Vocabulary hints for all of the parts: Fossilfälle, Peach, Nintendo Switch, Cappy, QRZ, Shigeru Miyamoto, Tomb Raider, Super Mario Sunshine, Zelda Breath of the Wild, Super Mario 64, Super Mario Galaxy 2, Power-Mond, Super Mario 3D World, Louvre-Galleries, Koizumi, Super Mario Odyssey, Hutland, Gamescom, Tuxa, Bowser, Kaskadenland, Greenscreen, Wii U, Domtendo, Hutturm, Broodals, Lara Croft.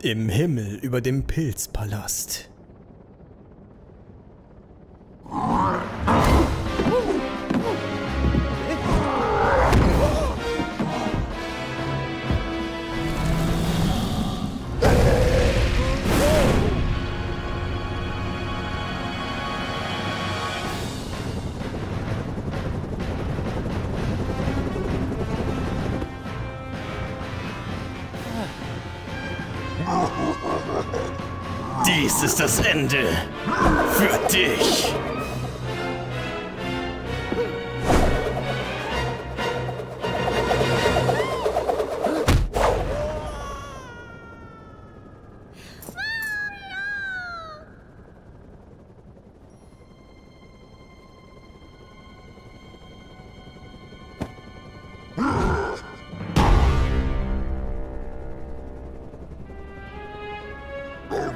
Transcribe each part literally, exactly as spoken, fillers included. Im Himmel über dem Pilzpalast. Dies ist das Ende für dich.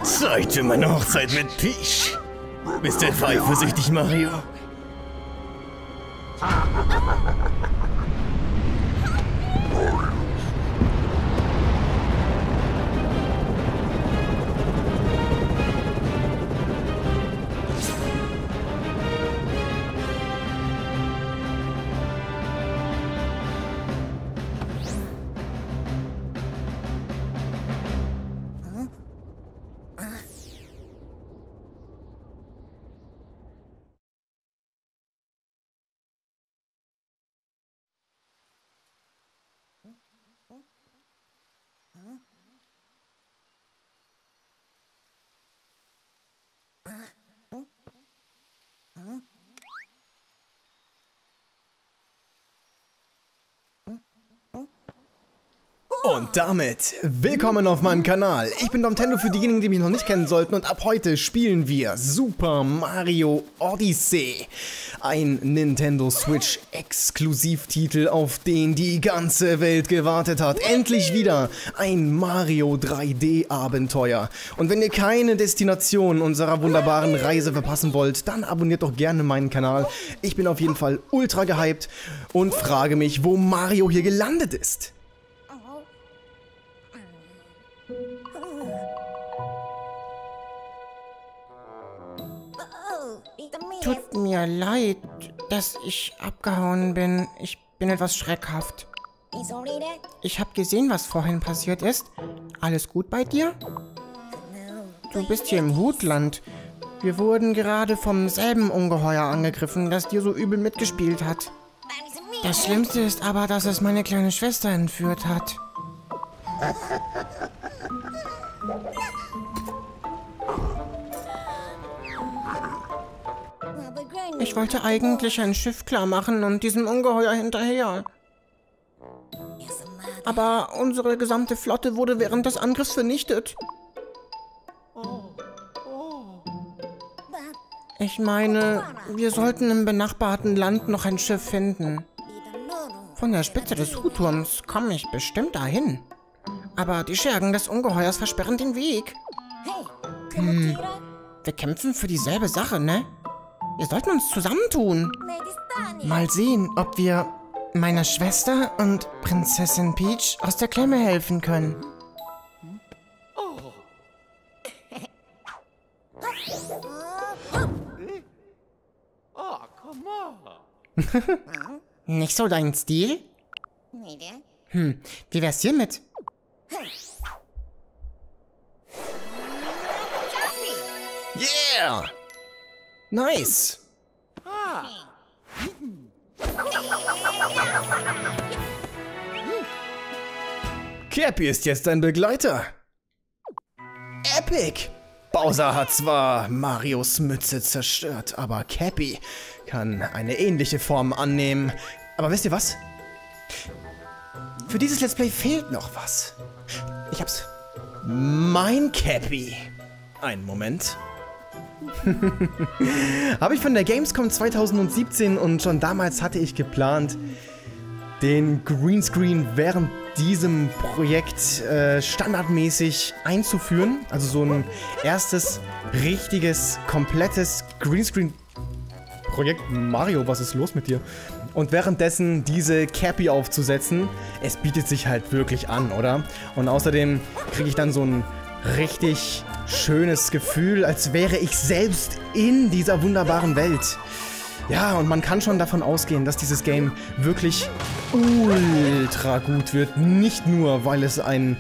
Zeit für meine Hochzeit mit Peach. Bist du eifersüchtig, Mario? Und damit willkommen auf meinem Kanal. Ich bin Domtendo für diejenigen, die mich noch nicht kennen sollten, und ab heute spielen wir Super Mario Odyssey. Ein Nintendo Switch Exklusivtitel, auf den die ganze Welt gewartet hat. Endlich wieder ein Mario drei D Abenteuer. Und wenn ihr keine Destination unserer wunderbaren Reise verpassen wollt, dann abonniert doch gerne meinen Kanal. Ich bin auf jeden Fall ultra gehypt und frage mich, wo Mario hier gelandet ist. Tut mir leid, dass ich abgehauen bin. Ich bin etwas schreckhaft. Ich habe gesehen, was vorhin passiert ist. Alles gut bei dir? Du bist hier im Hutland. Wir wurden gerade vom selben Ungeheuer angegriffen, das dir so übel mitgespielt hat. Das Schlimmste ist aber, dass es meine kleine Schwester entführt hat. Ich wollte eigentlich ein Schiff klar machen und diesem Ungeheuer hinterher. Aber unsere gesamte Flotte wurde während des Angriffs vernichtet. Ich meine, wir sollten im benachbarten Land noch ein Schiff finden. Von der Spitze des Hutturms komme ich bestimmt dahin. Aber die Schergen des Ungeheuers versperren den Weg. Hm, wir kämpfen für dieselbe Sache, ne? Wir sollten uns zusammentun. Mal sehen, ob wir meiner Schwester und Prinzessin Peach aus der Klemme helfen können. Nicht so dein Stil? Hm, wie wär's hiermit? Yeah! Nice! Cappy ist jetzt dein Begleiter. Epic! Bowser hat zwar Marios Mütze zerstört, aber Cappy kann eine ähnliche Form annehmen. Aber wisst ihr was? Für dieses Let's Play fehlt noch was. Ich hab's. Mein Cappy. Einen Moment. Habe ich von der Gamescom zweitausendsiebzehn, und schon damals hatte ich geplant, den Greenscreen während diesem Projekt äh, standardmäßig einzuführen. Also so ein erstes richtiges, komplettes Greenscreen-Projekt. Mario, was ist los mit dir? Und währenddessen diese Cappy aufzusetzen, es bietet sich halt wirklich an, oder? Und außerdem kriege ich dann so ein richtig schönes Gefühl, als wäre ich selbst in dieser wunderbaren Welt. Ja, und man kann schon davon ausgehen, dass dieses Game wirklich ultra gut wird. Nicht nur, weil es ein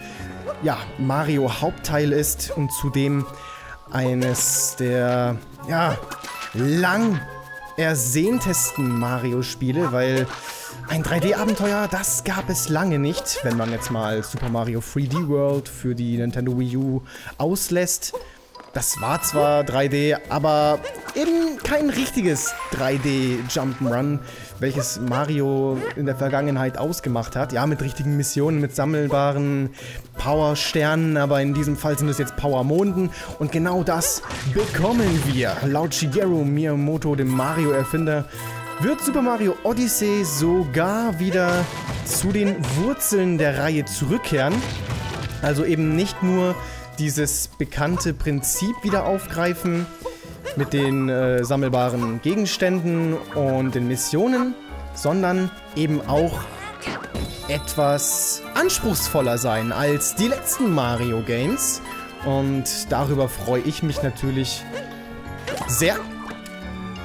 ja, Mario-Hauptteil ist und zudem eines der ja, lang ersehntesten Mario-Spiele, weil ein drei D-Abenteuer, das gab es lange nicht, wenn man jetzt mal Super Mario drei D World für die Nintendo Wii U auslässt. Das war zwar drei D, aber eben kein richtiges drei D-Jump'n'Run, welches Mario in der Vergangenheit ausgemacht hat. Ja, mit richtigen Missionen, mit sammelbaren Power-Sternen, aber in diesem Fall sind es jetzt Power-Monden. Und genau das bekommen wir. Laut Shigeru Miyamoto, dem Mario-Erfinder, wird Super Mario Odyssey sogar wieder zu den Wurzeln der Reihe zurückkehren. Also eben nicht nur dieses bekannte Prinzip wieder aufgreifen mit den äh, sammelbaren Gegenständen und den Missionen, sondern eben auch etwas anspruchsvoller sein als die letzten Mario Games. Und darüber freue ich mich natürlich sehr,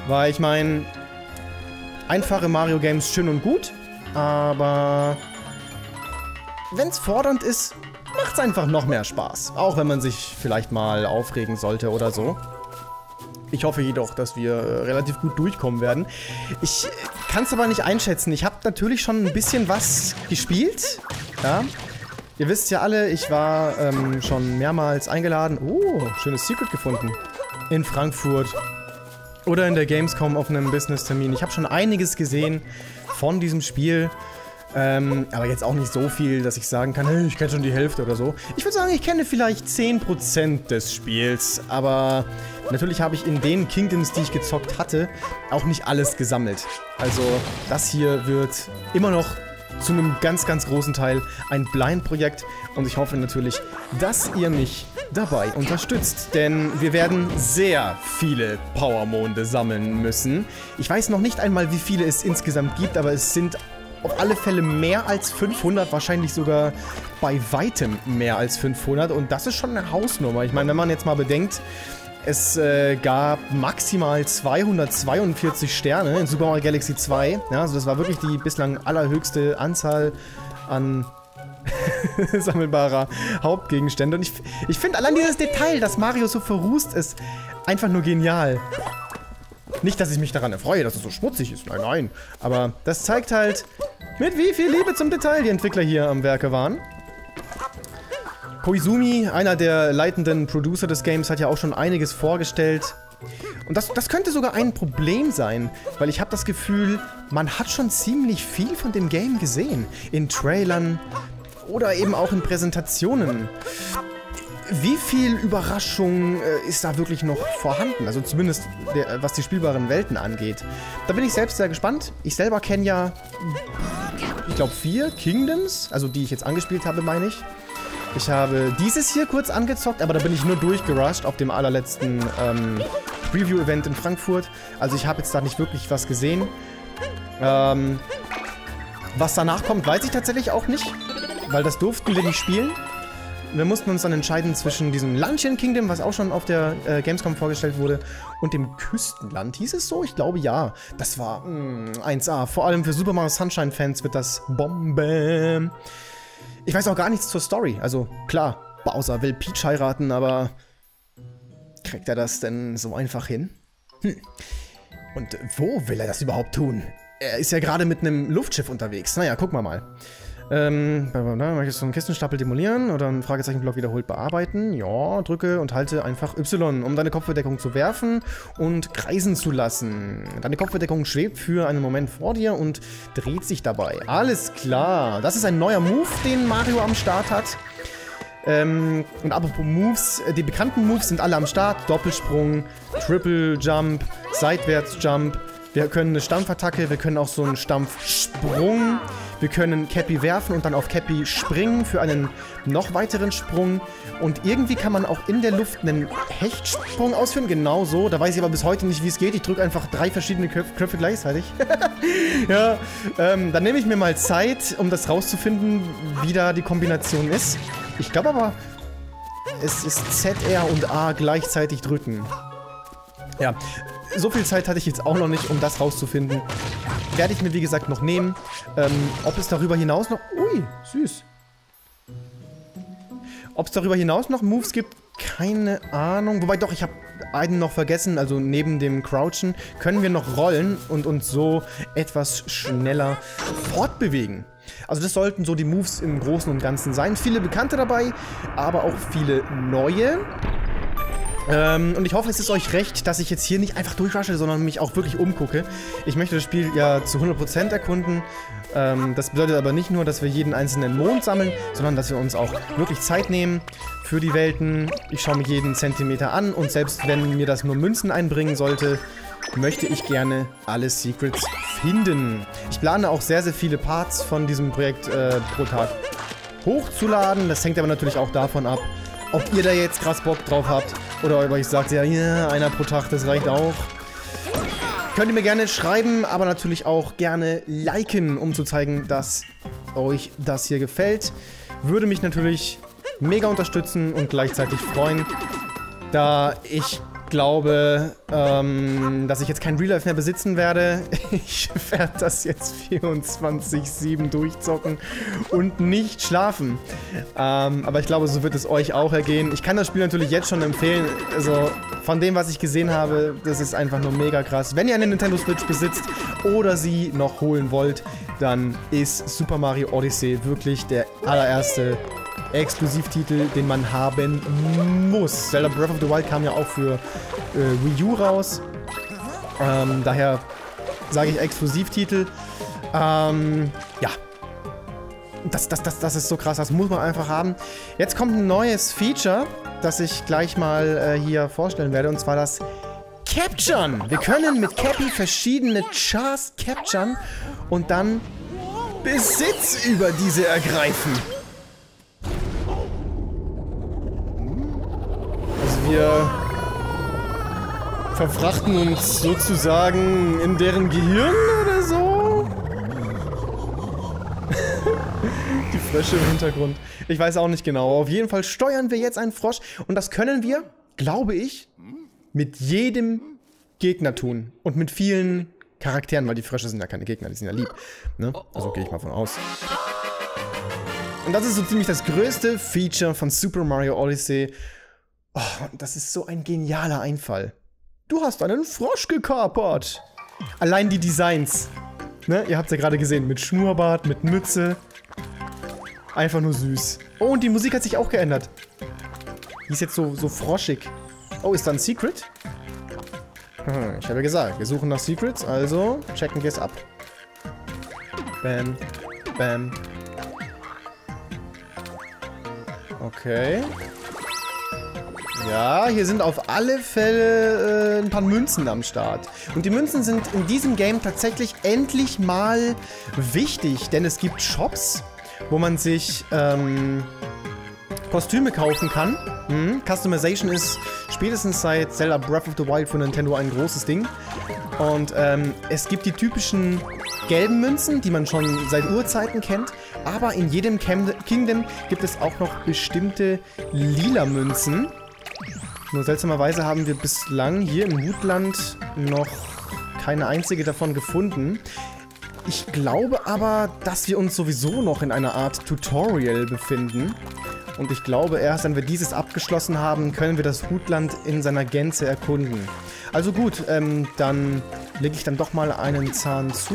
weil ich meine, einfache Mario Games schön und gut, aber wenn es fordernd ist, macht's einfach noch mehr Spaß, auch wenn man sich vielleicht mal aufregen sollte oder so. Ich hoffe jedoch, dass wir relativ gut durchkommen werden. Ich kann es aber nicht einschätzen. Ich habe natürlich schon ein bisschen was gespielt. Ja. Ihr wisst ja alle, ich war ähm, schon mehrmals eingeladen. Oh, schönes Secret gefunden. In Frankfurt. Oder in der Gamescom auf einem Business-Termin. Ich habe schon einiges gesehen von diesem Spiel. Ähm, aber jetzt auch nicht so viel, dass ich sagen kann, hey, ich kenne schon die Hälfte oder so. Ich würde sagen, ich kenne vielleicht zehn Prozent des Spiels, aber natürlich habe ich in den Kingdoms, die ich gezockt hatte, auch nicht alles gesammelt. Also das hier wird immer noch zu einem ganz, ganz großen Teil ein Blind-Projekt und ich hoffe natürlich, dass ihr mich dabei unterstützt, denn wir werden sehr viele Powermonde sammeln müssen. Ich weiß noch nicht einmal, wie viele es insgesamt gibt, aber es sind auf alle Fälle mehr als fünfhundert, wahrscheinlich sogar bei weitem mehr als fünfhundert. Und das ist schon eine Hausnummer. Ich meine, wenn man jetzt mal bedenkt, es äh, gab maximal zweihundertzweiundvierzig Sterne in Super Mario Galaxy zwei. Ja, also das war wirklich die bislang allerhöchste Anzahl an sammelbarer Hauptgegenstände. Und ich, ich finde allein dieses Detail, dass Mario so verrußt ist, einfach nur genial. Nicht, dass ich mich daran erfreue, dass es so schmutzig ist. Nein, nein. Aber das zeigt halt, mit wie viel Liebe zum Detail die Entwickler hier am Werke waren. Koizumi, einer der leitenden Producer des Games, hat ja auch schon einiges vorgestellt. Und das, das könnte sogar ein Problem sein, weil ich habe das Gefühl, man hat schon ziemlich viel von dem Game gesehen. In Trailern oder eben auch in Präsentationen. Wie viel Überraschung äh, ist da wirklich noch vorhanden? Also zumindest der, was die spielbaren Welten angeht. Da bin ich selbst sehr gespannt. Ich selber kenne ja, ich glaube, vier Kingdoms, also die ich jetzt angespielt habe, meine ich. Ich habe dieses hier kurz angezockt, aber da bin ich nur durchgerusht auf dem allerletzten ähm, Preview-Event in Frankfurt. Also ich habe jetzt da nicht wirklich was gesehen. Ähm, was danach kommt, weiß ich tatsächlich auch nicht, weil das durften wir nicht spielen. Wir mussten uns dann entscheiden zwischen diesem Luncheon Kingdom, was auch schon auf der äh, Gamescom vorgestellt wurde, und dem Küstenland. Hieß es so? Ich glaube, ja. Das war mh, eins A. Vor allem für Super Mario Sunshine-Fans wird das Bombe. Ich weiß auch gar nichts zur Story. Also, klar, Bowser will Peach heiraten, aber kriegt er das denn so einfach hin? Hm. Und wo will er das überhaupt tun? Er ist ja gerade mit einem Luftschiff unterwegs. Naja, gucken wir mal. Ähm, möchtest du einen Kistenstapel demolieren oder einen Fragezeichenblock wiederholt bearbeiten? Ja, drücke und halte einfach Y, um deine Kopfbedeckung zu werfen und kreisen zu lassen. Deine Kopfbedeckung schwebt für einen Moment vor dir und dreht sich dabei. Alles klar, das ist ein neuer Move, den Mario am Start hat. Ähm, und apropos Moves, die bekannten Moves sind alle am Start. Doppelsprung, Triple Jump, Seitwärts-Jump. Wir können eine Stampfattacke, wir können auch so einen Stampfsprung. Wir können Cappy werfen und dann auf Cappy springen für einen noch weiteren Sprung. Und irgendwie kann man auch in der Luft einen Hechtsprung ausführen. Genau so. Da weiß ich aber bis heute nicht, wie es geht. Ich drücke einfach drei verschiedene Köpfe, Köpfe gleichzeitig. Ja, ähm, dann nehme ich mir mal Zeit, um das rauszufinden, wie da die Kombination ist. Ich glaube aber, Es ist Z, R und A gleichzeitig drücken. Ja, so viel Zeit hatte ich jetzt auch noch nicht, um das rauszufinden. Werde ich mir, wie gesagt, noch nehmen. Ähm, ob es darüber hinaus noch... Ui, süß. Ob es darüber hinaus noch Moves gibt, keine Ahnung. Wobei doch, ich habe einen noch vergessen. Also neben dem Crouchen können wir noch rollen und uns so etwas schneller fortbewegen. Also das sollten so die Moves im Großen und Ganzen sein. Viele bekannte dabei, aber auch viele neue. Ähm, und ich hoffe, es ist euch recht, dass ich jetzt hier nicht einfach durchrusche, sondern mich auch wirklich umgucke. Ich möchte das Spiel ja zu hundert Prozent erkunden. Ähm, das bedeutet aber nicht nur, dass wir jeden einzelnen Mond sammeln, sondern dass wir uns auch wirklich Zeit nehmen für die Welten. Ich schaue mir jeden Zentimeter an und selbst wenn mir das nur Münzen einbringen sollte, möchte ich gerne alle Secrets finden. Ich plane auch sehr, sehr viele Parts von diesem Projekt äh, pro Tag hochzuladen. Das hängt aber natürlich auch davon ab, ob ihr da jetzt krass Bock drauf habt oder ob euch sagt, ja, yeah, einer pro Tag, das reicht auch. Könnt ihr mir gerne schreiben, aber natürlich auch gerne liken, um zu zeigen, dass euch das hier gefällt. Würde mich natürlich mega unterstützen und gleichzeitig freuen, da ich... Ich glaube, ähm, dass ich jetzt kein Real Life mehr besitzen werde. Ich werde das jetzt vierundzwanzig sieben durchzocken und nicht schlafen. Ähm, aber ich glaube, so wird es euch auch ergehen. Ich kann das Spiel natürlich jetzt schon empfehlen. Also von dem, was ich gesehen habe, das ist einfach nur mega krass. Wenn ihr eine Nintendo Switch besitzt oder sie noch holen wollt, dann ist Super Mario Odyssey wirklich der allererste Exklusivtitel, den man haben muss. Zelda Breath of the Wild kam ja auch für äh, Wii U raus. Ähm, daher sage ich Exklusivtitel. Ähm, ja. Das, das, das, das ist so krass, das muss man einfach haben. Jetzt kommt ein neues Feature, das ich gleich mal äh, hier vorstellen werde, und zwar das Capturen. Wir können mit Cappy verschiedene Chars capturen und dann Besitz über diese ergreifen. Wir verfrachten uns sozusagen in deren Gehirn oder so. Die Frösche im Hintergrund. Ich weiß auch nicht genau. Auf jeden Fall steuern wir jetzt einen Frosch. Und das können wir, glaube ich, mit jedem Gegner tun. Und mit vielen Charakteren, weil die Frösche sind ja keine Gegner, die sind ja lieb. Ne? Also gehe ich mal von aus. Und das ist so ziemlich das größte Feature von Super Mario Odyssey. Oh, das ist so ein genialer Einfall. Du hast einen Frosch gekapert. Allein die Designs. Ne? Ihr habt es ja gerade gesehen. Mit Schnurrbart, mit Mütze. Einfach nur süß. Oh, und die Musik hat sich auch geändert. Die ist jetzt so, so froschig. Oh, ist da ein Secret? Hm, ich habe ja gesagt, wir suchen nach Secrets, also checken wir es ab. Bam. Bam. Okay. Ja, hier sind auf alle Fälle äh, ein paar Münzen am Start. Und die Münzen sind in diesem Game tatsächlich endlich mal wichtig, denn es gibt Shops, wo man sich ähm, Kostüme kaufen kann. Mhm. Customization ist spätestens seit Zelda Breath of the Wild für Nintendo ein großes Ding. Und ähm, es gibt die typischen gelben Münzen, die man schon seit Urzeiten kennt. Aber in jedem Cam- Kingdom gibt es auch noch bestimmte lila Münzen. Nur seltsamerweise haben wir bislang hier im Hutland noch keine einzige davon gefunden. Ich glaube aber, dass wir uns sowieso noch in einer Art Tutorial befinden. Und ich glaube, erst wenn wir dieses abgeschlossen haben, können wir das Hutland in seiner Gänze erkunden. Also gut, ähm, dann lege ich dann doch mal einen Zahn zu.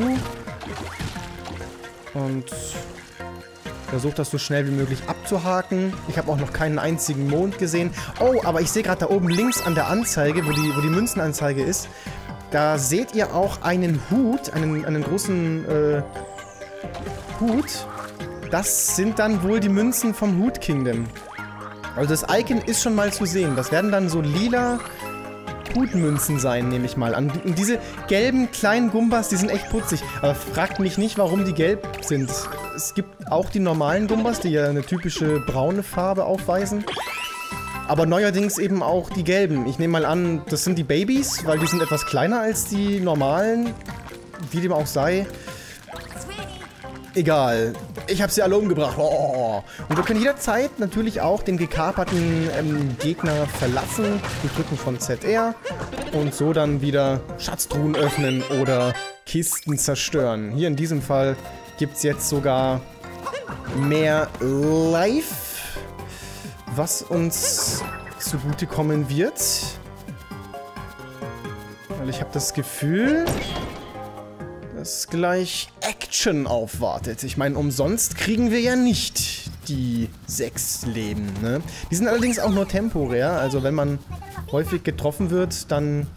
Und versuche das so schnell wie möglich abzuhaken. Ich habe auch noch keinen einzigen Mond gesehen. Oh, aber ich sehe gerade da oben links an der Anzeige, wo die, wo die Münzenanzeige ist, da seht ihr auch einen Hut, einen, einen großen äh, Hut. Das sind dann wohl die Münzen vom Hut Kingdom. Also das Icon ist schon mal zu sehen. Das werden dann so lila Hutmünzen sein, nehme ich mal an. Und diese gelben kleinen Gumbas, die sind echt putzig. Aber fragt mich nicht, warum die gelb sind. Es gibt auch die normalen Gumbas, die ja eine typische braune Farbe aufweisen. Aber neuerdings eben auch die gelben. Ich nehme mal an, das sind die Babys, weil die sind etwas kleiner als die normalen. Wie dem auch sei. Egal. Ich habe sie alle umgebracht. Oh. Und wir können jederzeit natürlich auch den gekaperten ähm, Gegner verlassen. Wir drücken von Z R und so dann wieder Schatztruhen öffnen oder Kisten zerstören. Hier in diesem Fall gibt es jetzt sogar mehr Life, was uns zugutekommen wird. Weil ich habe das Gefühl, dass gleich Action aufwartet. Ich meine, umsonst kriegen wir ja nicht die sechs Leben, ne? Die sind allerdings auch nur temporär. Also wenn man häufig getroffen wird, dann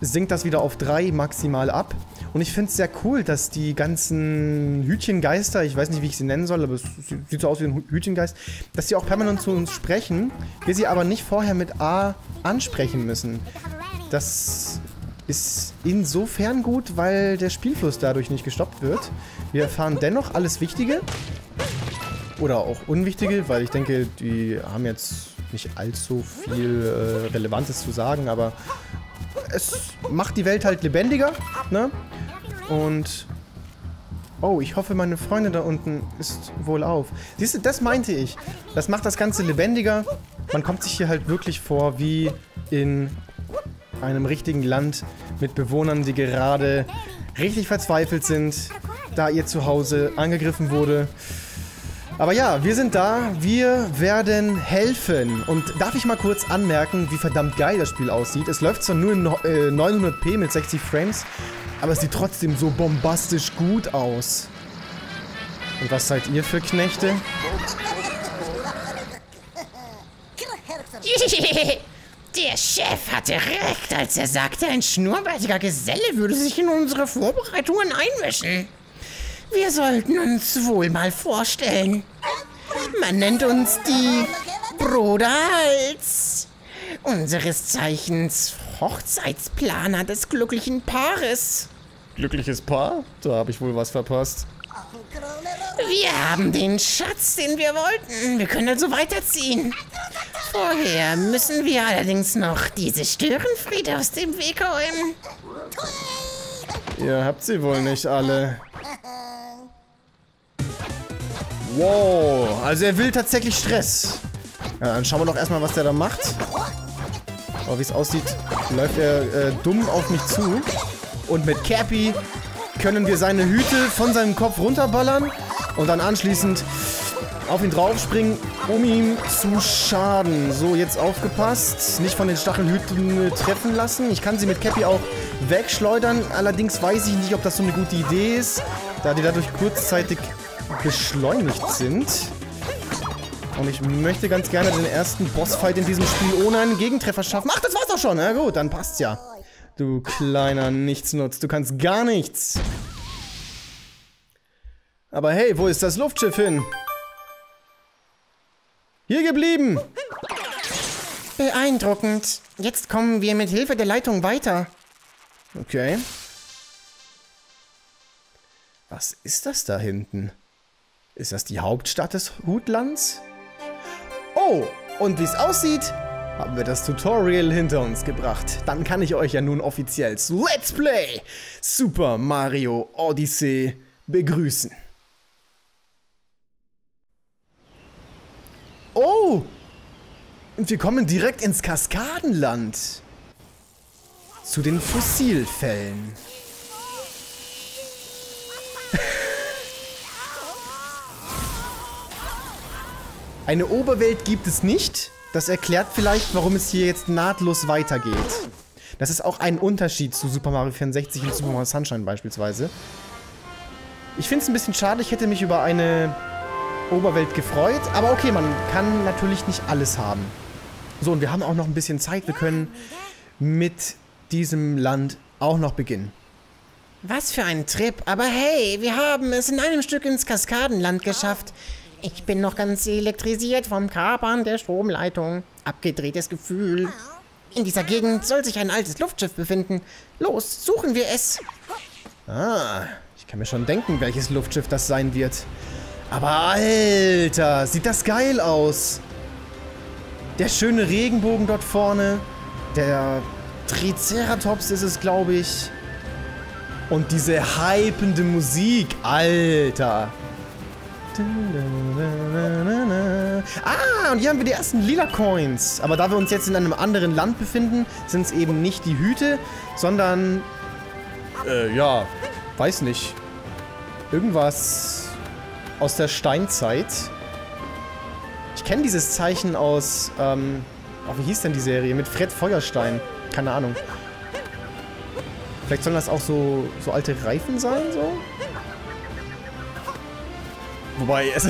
sinkt das wieder auf drei maximal ab. Und ich finde es sehr cool, dass die ganzen Hütchengeister, ich weiß nicht, wie ich sie nennen soll, aber es sieht so aus wie ein Hütchengeist, dass sie auch permanent zu uns sprechen, wir sie aber nicht vorher mit A ansprechen müssen. Das ist insofern gut, weil der Spielfluss dadurch nicht gestoppt wird. Wir erfahren dennoch alles Wichtige oder auch Unwichtige, weil ich denke, die haben jetzt nicht allzu viel äh, Relevantes zu sagen, aber es macht die Welt halt lebendiger, ne? Und oh, ich hoffe, meine Freundin da unten ist wohlauf. Siehst du, das meinte ich. Das macht das Ganze lebendiger. Man kommt sich hier halt wirklich vor wie in einem richtigen Land mit Bewohnern, die gerade richtig verzweifelt sind, da ihr Zuhause angegriffen wurde. Aber ja, wir sind da, wir werden helfen. Und darf ich mal kurz anmerken, wie verdammt geil das Spiel aussieht. Es läuft zwar nur in neunhundert p mit sechzig Frames, aber es sieht trotzdem so bombastisch gut aus. Und was seid ihr für Knechte? Der Chef hatte recht, als er sagte, ein schnurrbärtiger Geselle würde sich in unsere Vorbereitungen einmischen. Wir sollten uns wohl mal vorstellen. Man nennt uns die Broodals. Unseres Zeichens Hochzeitsplaner des glücklichen Paares. Glückliches Paar? Da habe ich wohl was verpasst. Wir haben den Schatz, den wir wollten. Wir können also weiterziehen. Vorher müssen wir allerdings noch diese Störenfriede aus dem Weg räumen. Ihr habt sie wohl nicht alle. Wow, also er will tatsächlich Stress. Ja, dann schauen wir doch erstmal, was der da macht. Aber wie es aussieht, läuft er äh, dumm auf mich zu. Und mit Cappy können wir seine Hüte von seinem Kopf runterballern und dann anschließend auf ihn draufspringen, um ihm zu schaden. So, jetzt aufgepasst. Nicht von den Stachelhüten treffen lassen. Ich kann sie mit Cappy auch wegschleudern. Allerdings weiß ich nicht, ob das so eine gute Idee ist, da die dadurch kurzzeitig beschleunigt sind. Und ich möchte ganz gerne den ersten Bossfight in diesem Spiel ohne einen Gegentreffer schaffen. Ach, das war's doch schon. Na gut, dann passt's ja. Du kleiner Nichtsnutz, du kannst gar nichts. Aber hey, wo ist das Luftschiff hin? Hier geblieben. Beeindruckend. Jetzt kommen wir mit Hilfe der Leitung weiter. Okay. Was ist das da hinten? Ist das die Hauptstadt des Hutlands? Oh, und wie es aussieht, haben wir das Tutorial hinter uns gebracht. Dann kann ich euch ja nun offiziell zu Let's Play Super Mario Odyssey begrüßen. Oh, und wir kommen direkt ins Kaskadenland. Zu den Fossilfällen. Eine Oberwelt gibt es nicht. Das erklärt vielleicht, warum es hier jetzt nahtlos weitergeht. Das ist auch ein Unterschied zu Super Mario vierundsechzig und Super Mario Sunshine beispielsweise. Ich finde es ein bisschen schade, ich hätte mich über eine Oberwelt gefreut. Aber okay, man kann natürlich nicht alles haben. So, und wir haben auch noch ein bisschen Zeit. Wir können mit diesem Land auch noch beginnen. Was für ein Trip. Aber hey, wir haben es in einem Stück ins Kaskadenland geschafft. Ich bin noch ganz elektrisiert vom Kapern der Stromleitung. Abgedrehtes Gefühl. In dieser Gegend soll sich ein altes Luftschiff befinden. Los, suchen wir es. Ah, ich kann mir schon denken, welches Luftschiff das sein wird. Aber Alter, sieht das geil aus. Der schöne Regenbogen dort vorne. Der Triceratops ist es, glaube ich. Und diese hypende Musik, Alter. Ah, und hier haben wir die ersten lila Coins. Aber da wir uns jetzt in einem anderen Land befinden, sind es eben nicht die Hüte, sondern... Äh, ja, weiß nicht. Irgendwas aus der Steinzeit. Ich kenne dieses Zeichen aus, ähm... Oh, wie hieß denn die Serie? Mit Fred Feuerstein. Keine Ahnung. Vielleicht sollen das auch so, so alte Reifen sein, so? Wobei es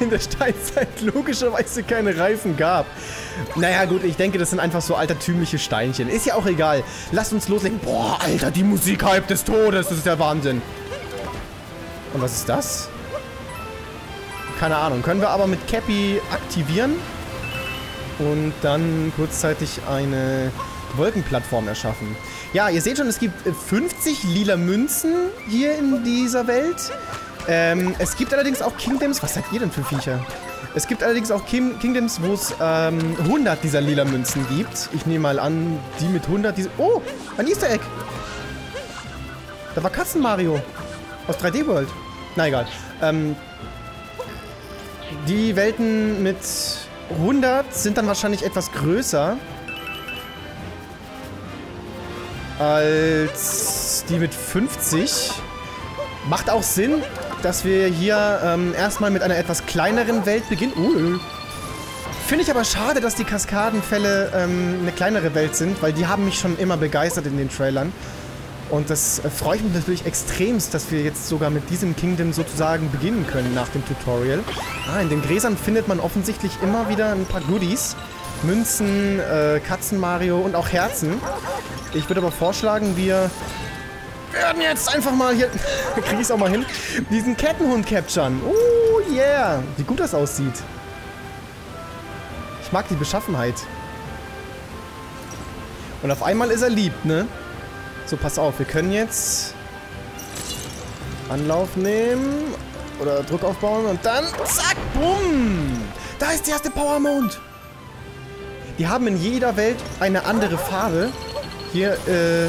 in der Steinzeit logischerweise keine Reifen gab. Naja gut, ich denke, das sind einfach so altertümliche Steinchen. Ist ja auch egal. Lasst uns loslegen. Boah, Alter, die Musik-Hype des Todes. Das ist der Wahnsinn. Und was ist das? Keine Ahnung. Können wir aber mit Cappy aktivieren. Und dann kurzzeitig eine Wolkenplattform erschaffen. Ja, ihr seht schon, es gibt fünfzig lila Münzen hier in dieser Welt. Ähm, es gibt allerdings auch Kingdoms... Was seid ihr denn für Viecher? Es gibt allerdings auch Kim Kingdoms, wo es ähm, hundert dieser lila Münzen gibt. Ich nehme mal an, die mit hundert... Diese oh, ein Easter Egg! Da war Katzen-Mario. Aus drei D World. Na egal. Ähm, die Welten mit hundert sind dann wahrscheinlich etwas größer. Als die mit fünfzig. Macht auch Sinn, dass wir hier ähm, erstmal mit einer etwas kleineren Welt beginnen. Uh. Finde ich aber schade, dass die Kaskadenfälle ähm, eine kleinere Welt sind, weil die haben mich schon immer begeistert in den Trailern. Und das freut mich natürlich extremst, dass wir jetzt sogar mit diesem Kingdom sozusagen beginnen können nach dem Tutorial. Ah, in den Gräsern findet man offensichtlich immer wieder ein paar Goodies. Münzen, äh, Katzen-Mario und auch Herzen. Ich würde aber vorschlagen, wir... Wir werden jetzt einfach mal hier, krieg ich's auch mal hin, diesen Kettenhund capturen. Oh yeah, wie gut das aussieht. Ich mag die Beschaffenheit. Und auf einmal ist er lieb, ne? So, pass auf, wir können jetzt Anlauf nehmen oder Druck aufbauen und dann zack, bumm. Da ist der erste Powermond. Die haben in jeder Welt eine andere Farbe. Hier, äh...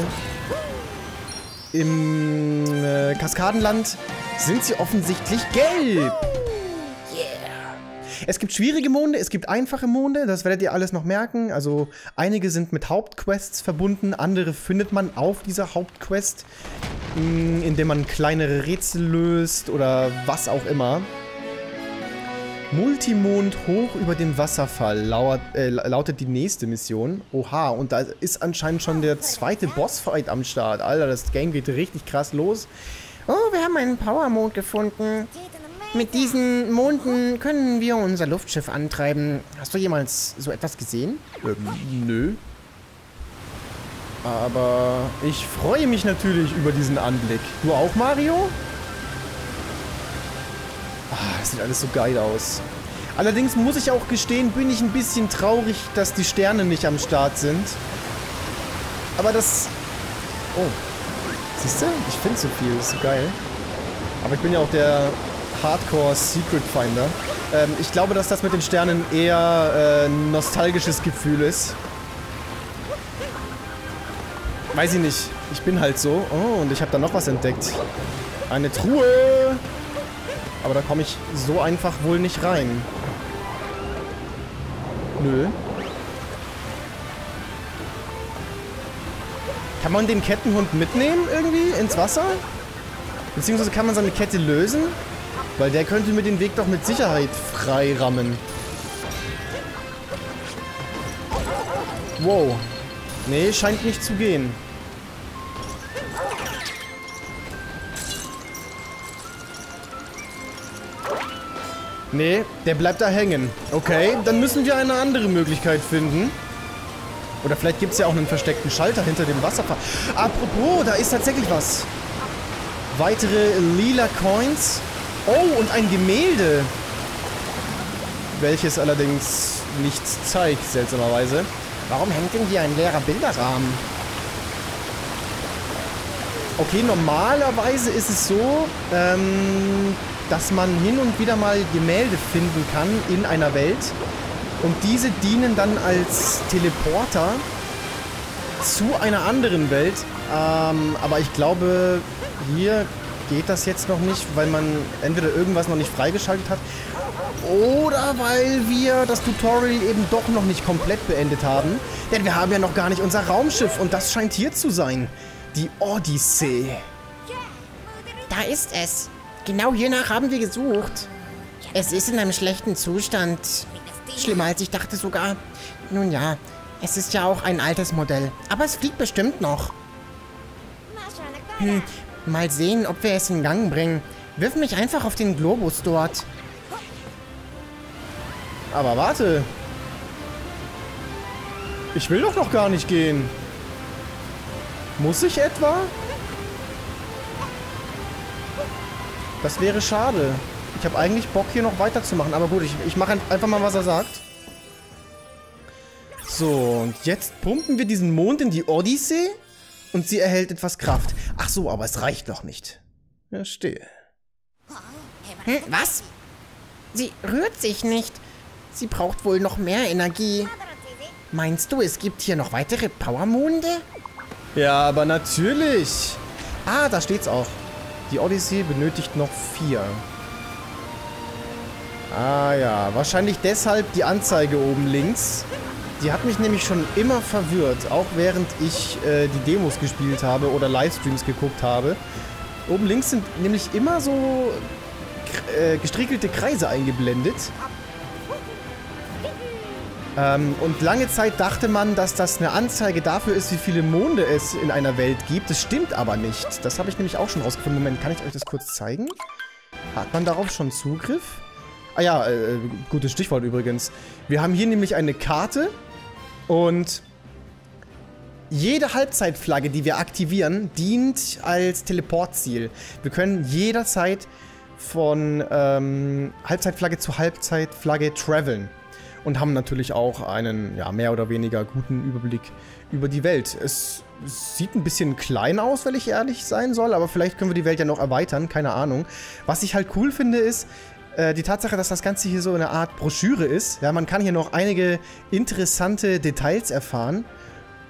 Im äh, Kaskadenland sind sie offensichtlich gelb. Yeah. Es gibt schwierige Monde, es gibt einfache Monde, das werdet ihr alles noch merken. Also einige sind mit Hauptquests verbunden, andere findet man auf dieser Hauptquest, mh, indem man kleinere Rätsel löst oder was auch immer. Multimond hoch über dem Wasserfall lauert, äh, lautet die nächste Mission. Oha, und da ist anscheinend schon der zweite Bossfight am Start. Alter, das Game geht richtig krass los. Oh, wir haben einen Powermond gefunden. Mit diesen Monden können wir unser Luftschiff antreiben. Hast du jemals so etwas gesehen? Ähm, nö. Aber ich freue mich natürlich über diesen Anblick. Du auch, Mario? Ah, das sieht alles so geil aus. Allerdings muss ich auch gestehen, bin ich ein bisschen traurig, dass die Sterne nicht am Start sind. Aber das... Oh. Siehst du? Ich finde so viel. Das ist so geil. Aber ich bin ja auch der Hardcore-Secret-Finder. Ähm, ich glaube, dass das mit den Sternen eher äh, ein nostalgisches Gefühl ist. Weiß ich nicht. Ich bin halt so. Oh, und ich habe da noch was entdeckt. Eine Truhe! Aber da komme ich so einfach wohl nicht rein. Nö. Kann man den Kettenhund mitnehmen irgendwie ins Wasser? Beziehungsweise kann man seine Kette lösen? Weil der könnte mir den Weg doch mit Sicherheit freirammen. Wow. Nee, scheint nicht zu gehen. Nee, der bleibt da hängen. Okay, dann müssen wir eine andere Möglichkeit finden. Oder vielleicht gibt es ja auch einen versteckten Schalter hinter dem Wasserfall. Apropos, da ist tatsächlich was. Weitere lila Coins. Oh, und ein Gemälde. Welches allerdings nichts zeigt, seltsamerweise. Warum hängt denn hier ein leerer Bilderrahmen? Okay, normalerweise ist es so, ähm... dass man hin und wieder mal Gemälde finden kann in einer Welt. Und diese dienen dann als Teleporter zu einer anderen Welt. Ähm, aber ich glaube, hier geht das jetzt noch nicht, weil man entweder irgendwas noch nicht freigeschaltet hat oder weil wir das Tutorial eben doch noch nicht komplett beendet haben. Denn wir haben ja noch gar nicht unser Raumschiff und das scheint hier zu sein. Die Odyssee. Da ist es. Genau hiernach haben wir gesucht. Es ist in einem schlechten Zustand. Schlimmer als ich dachte sogar. Nun ja, es ist ja auch ein altes Modell. Aber es fliegt bestimmt noch. Hm, mal sehen, ob wir es in Gang bringen. Wirf mich einfach auf den Globus dort. Aber warte. Ich will doch noch gar nicht gehen. Muss ich etwa? Das wäre schade. Ich habe eigentlich Bock, hier noch weiterzumachen. Aber gut, ich, ich mache einfach mal, was er sagt. So, und jetzt pumpen wir diesen Mond in die Odyssee. Und sie erhält etwas Kraft. Ach so, aber es reicht noch nicht. Verstehe. Hm, was? Sie rührt sich nicht. Sie braucht wohl noch mehr Energie. Meinst du, es gibt hier noch weitere Powermonde? Ja, aber natürlich. Ah, da steht's auch. Die Odyssee benötigt noch vier. Ah ja, wahrscheinlich deshalb die Anzeige oben links. Die hat mich nämlich schon immer verwirrt, auch während ich äh, die Demos gespielt habe oder Livestreams geguckt habe. Oben links sind nämlich immer so äh, gestrickelte Kreise eingeblendet. Ähm, und lange Zeit dachte man, dass das eine Anzeige dafür ist, wie viele Monde es in einer Welt gibt. Das stimmt aber nicht. Das habe ich nämlich auch schon rausgefunden. Moment, kann ich euch das kurz zeigen? Hat man darauf schon Zugriff? Ah ja, äh, gutes Stichwort übrigens. Wir haben hier nämlich eine Karte und jede Halbzeitflagge, die wir aktivieren, dient als Teleportziel. Wir können jederzeit von ähm, Halbzeitflagge zu Halbzeitflagge traveln und haben natürlich auch einen, ja, mehr oder weniger guten Überblick über die Welt. Es sieht ein bisschen klein aus, wenn ich ehrlich sein soll, aber vielleicht können wir die Welt ja noch erweitern, keine Ahnung. Was ich halt cool finde ist, die Tatsache, dass das Ganze hier so eine Art Broschüre ist. Ja, man kann hier noch einige interessante Details erfahren.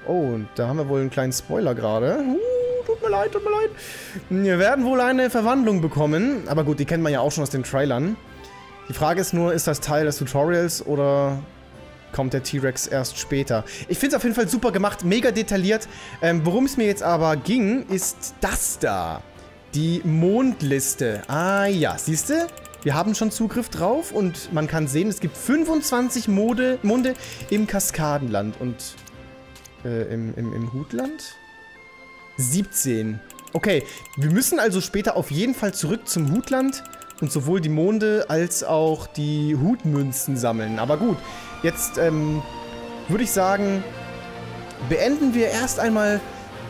Oh, und da haben wir wohl einen kleinen Spoiler gerade. Uh, tut mir leid, tut mir leid. Wir werden wohl eine Verwandlung bekommen. Aber gut, die kennt man ja auch schon aus den Trailern. Die Frage ist nur, ist das Teil des Tutorials oder kommt der T-Rex erst später? Ich finde es auf jeden Fall super gemacht, mega detailliert. Ähm, worum es mir jetzt aber ging, ist das da. Die Mondliste. Ah ja, siehst du? Wir haben schon Zugriff drauf und man kann sehen, es gibt fünfundzwanzig Monde, Monde im Kaskadenland und äh, im, im, im Hutland siebzehn. Okay, wir müssen also später auf jeden Fall zurück zum Hutland und sowohl die Monde als auch die Hutmünzen sammeln. Aber gut, jetzt ähm, würde ich sagen, beenden wir erst einmal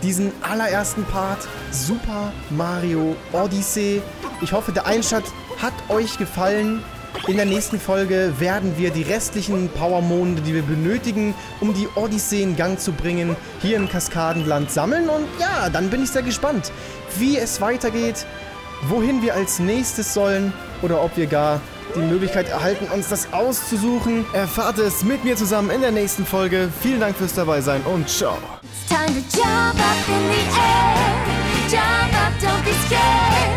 diesen allerersten Part Super Mario Odyssey. Ich hoffe, der Einstand hat euch gefallen. In der nächsten Folge werden wir die restlichen Powermonde, die wir benötigen, um die Odyssee in Gang zu bringen, hier im Kaskadenland sammeln. Und ja, dann bin ich sehr gespannt, wie es weitergeht, wohin wir als nächstes sollen oder ob wir gar die Möglichkeit erhalten, uns das auszusuchen. Erfahrt es mit mir zusammen in der nächsten Folge. Vielen Dank fürs Dabeisein und ciao. It's time to jump up in the air. Jump up, don't be scared.